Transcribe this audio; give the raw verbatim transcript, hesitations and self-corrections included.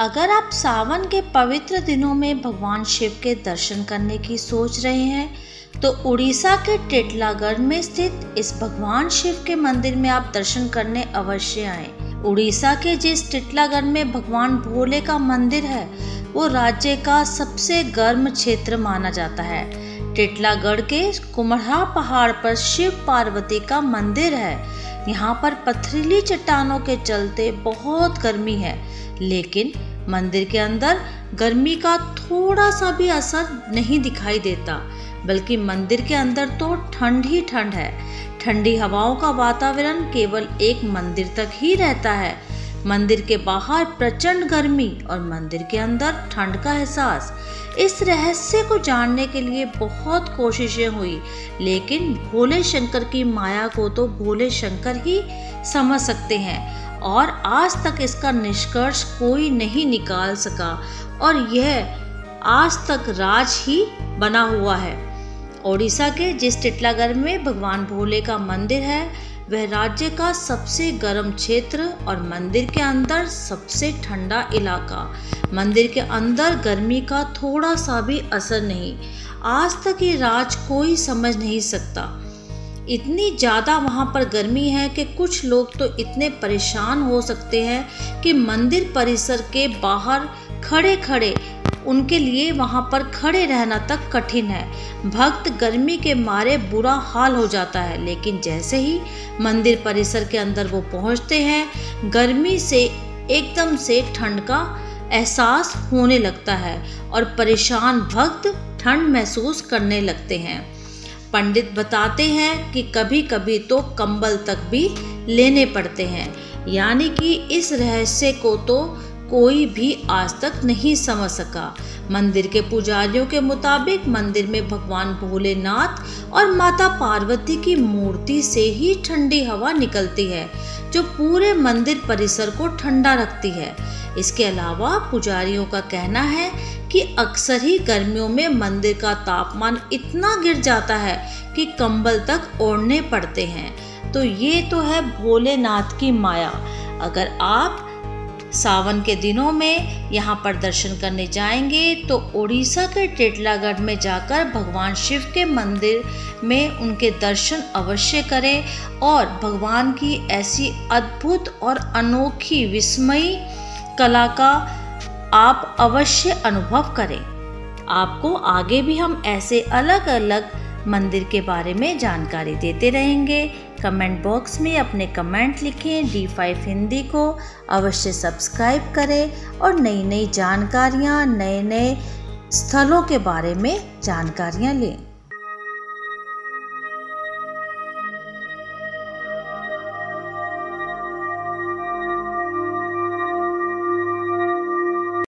अगर आप सावन के पवित्र दिनों में भगवान शिव के दर्शन करने की सोच रहे हैं तो उड़ीसा के टिटलागढ़ में स्थित इस भगवान शिव के मंदिर में आप दर्शन करने अवश्य आएं। उड़ीसा के जिस टिटलागढ़ में भगवान भोले का मंदिर है वो राज्य का सबसे गर्म क्षेत्र माना जाता है। टिटलागढ़ के कुम्हड़ा पहाड़ पर शिव पार्वती का मंदिर है। यहाँ पर पथरीली चट्टानों के चलते बहुत गर्मी है, लेकिन मंदिर के अंदर गर्मी का थोड़ा सा भी असर नहीं दिखाई देता, बल्कि मंदिर के अंदर तो ठंड ही ठंड है। ठंडी हवाओं का वातावरण केवल एक मंदिर तक ही रहता है। मंदिर के बाहर प्रचंड गर्मी और मंदिर के अंदर ठंड का एहसास, इस रहस्य को जानने के लिए बहुत कोशिशें हुई, लेकिन भोले शंकर की माया को तो भोले शंकर ही समझ सकते हैं और आज तक इसका निष्कर्ष कोई नहीं निकाल सका और यह आज तक राज ही बना हुआ है। ओडिशा के जिस टिटलागढ़ में भगवान भोले का मंदिर है वह राज्य का सबसे गर्म क्षेत्र और मंदिर के अंदर सबसे ठंडा इलाका। मंदिर के अंदर गर्मी का थोड़ा सा भी असर नहीं, आज तक ये राज कोई समझ नहीं सकता। इतनी ज़्यादा वहाँ पर गर्मी है कि कुछ लोग तो इतने परेशान हो सकते हैं कि मंदिर परिसर के बाहर खड़े खड़े उनके लिए वहाँ पर खड़े रहना तक कठिन है। भक्त गर्मी के मारे बुरा हाल हो जाता है, लेकिन जैसे ही मंदिर परिसर के अंदर वो पहुँचते हैं गर्मी से एकदम से ठंड का एहसास होने लगता है और परेशान भक्त ठंड महसूस करने लगते हैं। पंडित बताते हैं कि कभी कभी तो कंबल तक भी लेने पड़ते हैं, यानी कि इस रहस्य को तो कोई भी आज तक नहीं समझ सका। मंदिर के पुजारियों के मुताबिक मंदिर में भगवान भोलेनाथ और माता पार्वती की मूर्ति से ही ठंडी हवा निकलती है जो पूरे मंदिर परिसर को ठंडा रखती है। इसके अलावा पुजारियों का कहना है कि अक्सर ही गर्मियों में मंदिर का तापमान इतना गिर जाता है कि कंबल तक ओढ़ने पड़ते हैं। तो ये तो है भोलेनाथ की माया। अगर आप सावन के दिनों में यहाँ पर दर्शन करने जाएंगे तो उड़ीसा के टिटलागढ़ में जाकर भगवान शिव के मंदिर में उनके दर्शन अवश्य करें और भगवान की ऐसी अद्भुत और अनोखी विस्मयी कला का आप अवश्य अनुभव करें। आपको आगे भी हम ऐसे अलग अलग मंदिर के बारे में जानकारी देते रहेंगे। कमेंट बॉक्स में अपने कमेंट लिखें। डी फाइव हिंदी को अवश्य सब्सक्राइब करें और नई नई जानकारियाँ, नए नए स्थलों के बारे में जानकारियाँ लें।